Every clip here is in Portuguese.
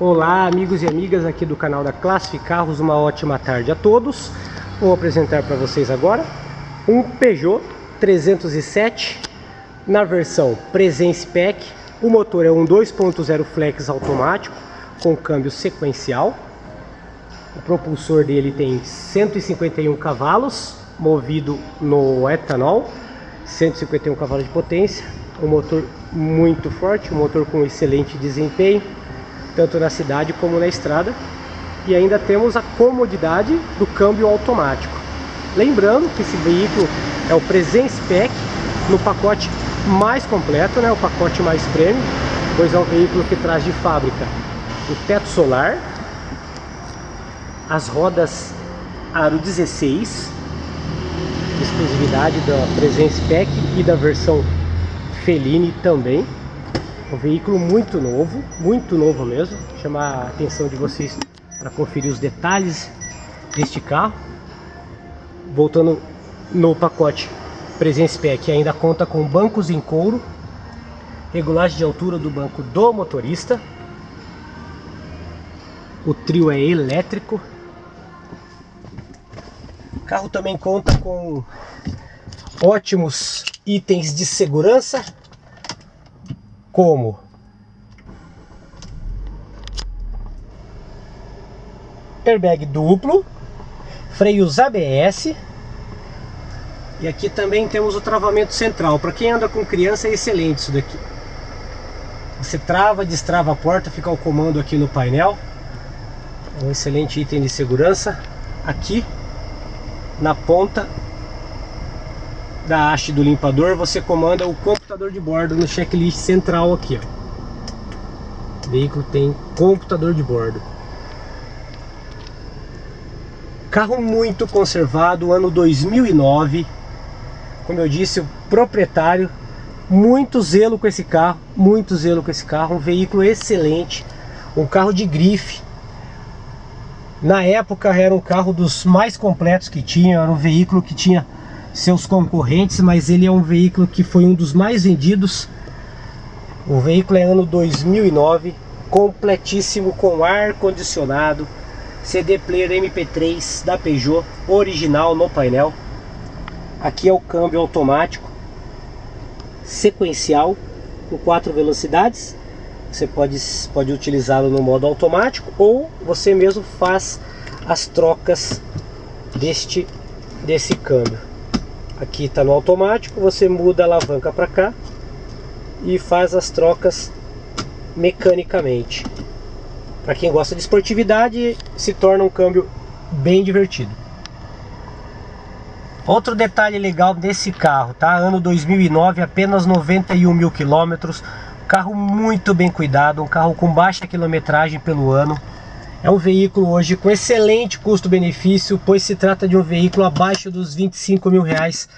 Olá amigos e amigas aqui do canal da Classificarros, uma ótima tarde a todos. Vou apresentar para vocês agora um Peugeot 307 na versão Presence Pack. O motor é um 2.0 Flex automático com câmbio sequencial. O propulsor dele tem 151 cavalos, movido no etanol, 151 cavalos de potência. Um motor muito forte, um motor com excelente desempenho, tanto na cidade como na estrada, e ainda temos a comodidade do câmbio automático. Lembrando que esse veículo é o Presence Pack, no pacote mais completo, né? O pacote mais premium, pois é um veículo que traz de fábrica o teto solar, as rodas aro 16, exclusividade da Presence Pack e da versão Feline também. Um veículo muito novo mesmo. Chamar a atenção de vocês para conferir os detalhes deste carro. Voltando no pacote Presence Pack, ainda conta com bancos em couro, regulagem de altura do banco do motorista. O trio é elétrico. O carro também conta com ótimos itens de segurança, como airbag duplo, freios ABS, e aqui também temos o travamento central. Para quem anda com criança é excelente isso daqui. Você trava, destrava a porta, fica o comando aqui no painel. Um excelente item de segurança. Aqui na ponta da haste do limpador você comanda o computador de bordo no checklist central aqui, ó. O veículo tem computador de bordo. Carro muito conservado, ano 2009. Como eu disse, o proprietário, muito zelo com esse carro, muito zelo com esse carro. Um veículo excelente, um carro de grife. Na época era um carro dos mais completos que tinha, era um veículo que tinha seus concorrentes, mas ele é um veículo que foi um dos mais vendidos. O veículo é ano 2009, completíssimo, com ar-condicionado, CD player MP3 da Peugeot, original no painel. Aqui é o câmbio automático, sequencial, com 4 velocidades. Você pode utilizá-lo no modo automático, ou você mesmo faz as trocas desse câmbio. Aqui está no automático, você muda a alavanca para cá e faz as trocas mecanicamente. Para quem gosta de esportividade, se torna um câmbio bem divertido. Outro detalhe legal desse carro, tá? Ano 2009, apenas 91 mil quilômetros. Carro muito bem cuidado, um carro com baixa quilometragem pelo ano. É um veículo hoje com excelente custo-benefício, pois se trata de um veículo abaixo dos 25 mil reais.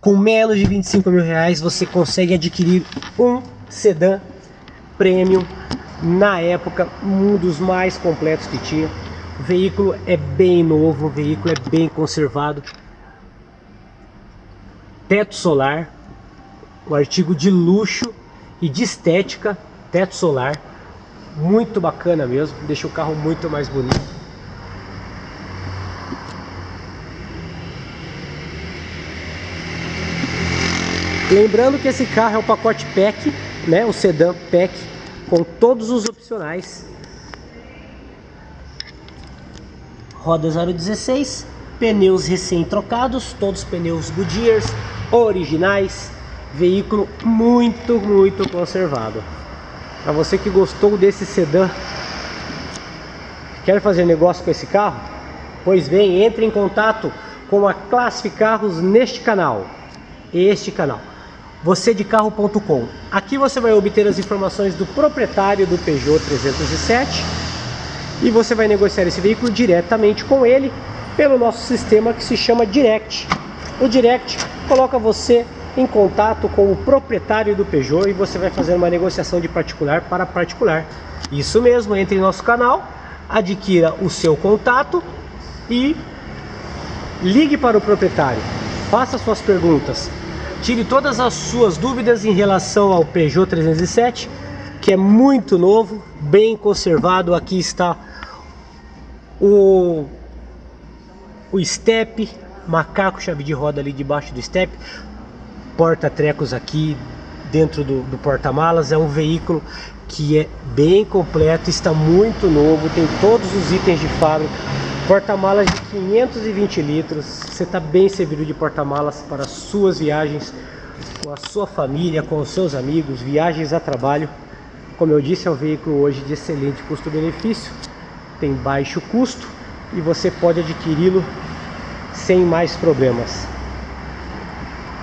Com menos de 25 mil reais você consegue adquirir um sedã premium, na época um dos mais completos que tinha. O veículo é bem novo, o veículo é bem conservado. Teto solar, um artigo de luxo e de estética, teto solar. Muito bacana mesmo, deixa o carro muito mais bonito. Lembrando que esse carro é o pacote pack, né? O sedã pack, com todos os opcionais. Rodas aro 16, pneus recém trocados, todos pneus Goodyear, originais. Veículo muito conservado. Para você que gostou desse sedã, quer fazer negócio com esse carro? Pois bem, entre em contato com a Classificarros neste canal. Este canal, vocedecarro.com. Aqui você vai obter as informações do proprietário do Peugeot 307 e você vai negociar esse veículo diretamente com ele pelo nosso sistema que se chama Direct. O Direct coloca você em contato com o proprietário do Peugeot e você vai fazer uma negociação de particular para particular. Isso mesmo, entre em nosso canal, adquira o seu contato e ligue para o proprietário. Faça suas perguntas, tire todas as suas dúvidas em relação ao Peugeot 307, que é muito novo, bem conservado. Aqui está o step, macaco, chave de roda ali debaixo do step, porta-trecos aqui dentro do porta-malas. É um veículo que é bem completo, está muito novo, tem todos os itens de fábrica. Porta-malas de 520 litros, você está bem servido de porta-malas para suas viagens com a sua família, com os seus amigos, viagens a trabalho. Como eu disse, é um veículo hoje de excelente custo-benefício, tem baixo custo e você pode adquiri-lo sem mais problemas.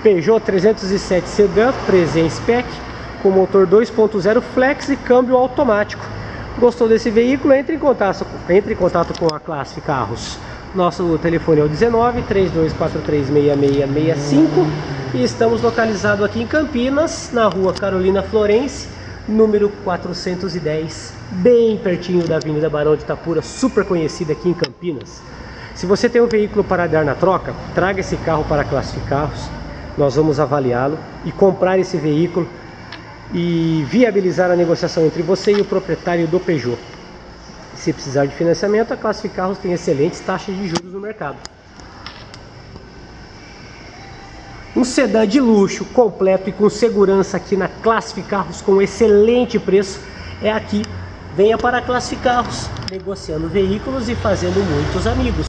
Peugeot 307 Sedan, Presence Pack, com motor 2.0 Flex e câmbio automático. Gostou desse veículo? Entre em contato com a Classificarros. Nosso telefone é o 19-3243-6665 e estamos localizados aqui em Campinas, na rua Carolina Florence, número 410, bem pertinho da Avenida Barão de Itapura, super conhecida aqui em Campinas. Se você tem um veículo para dar na troca, traga esse carro para Classificarros. Nós vamos avaliá-lo e comprar esse veículo e viabilizar a negociação entre você e o proprietário do Peugeot. Se precisar de financiamento, a Classificarros tem excelentes taxas de juros no mercado. Um sedã de luxo, completo e com segurança aqui na Classificarros, com excelente preço, é aqui. Venha para Classificarros, negociando veículos e fazendo muitos amigos.